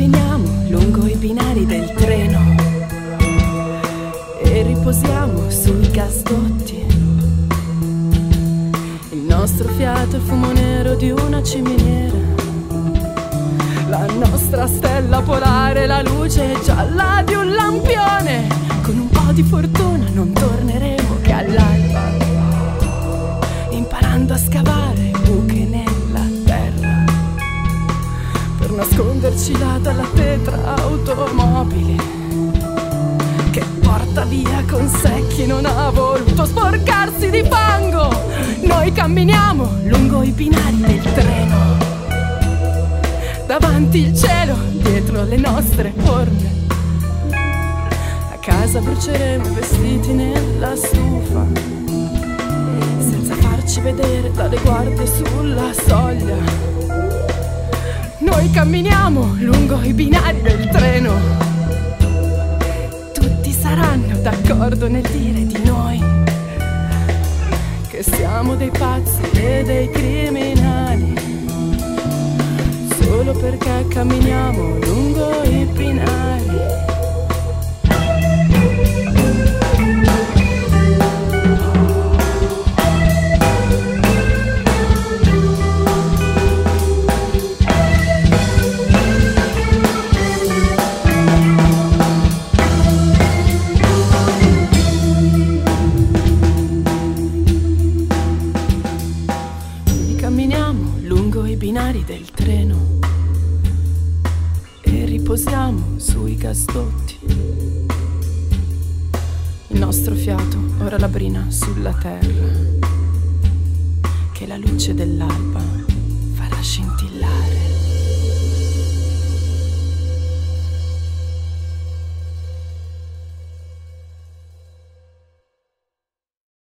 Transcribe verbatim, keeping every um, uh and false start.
Camminiamo lungo i binari del treno e riposiamo sui gasdotti. Il nostro fiato è il fumo nero di una ciminiera, la nostra stella polare, la luce gialla di un lampione. Con un po' di fortuna non torneremo che all'alba, imparando a scavare buche nella terra per nasconderci là dalla tetra automobile che porta via con sé chi non ha voluto sporcarsi di fango. Noi camminiamo lungo i binari del treno, davanti il cielo, dietro le nostre forme. A casa bruceremo i vestiti nella stufa, senza farci vedere dalle guardie sulla soglia. Noi camminiamo lungo i binari del treno, tutti saranno d'accordo nel dire di noi che siamo dei pazzi e dei criminali, solo perché camminiamo lungo i binari. Camminiamo lungo i binari del treno e riposiamo sui gasdotti. Il nostro fiato ora labrina sulla terra che la luce dell'alba farà scintillare.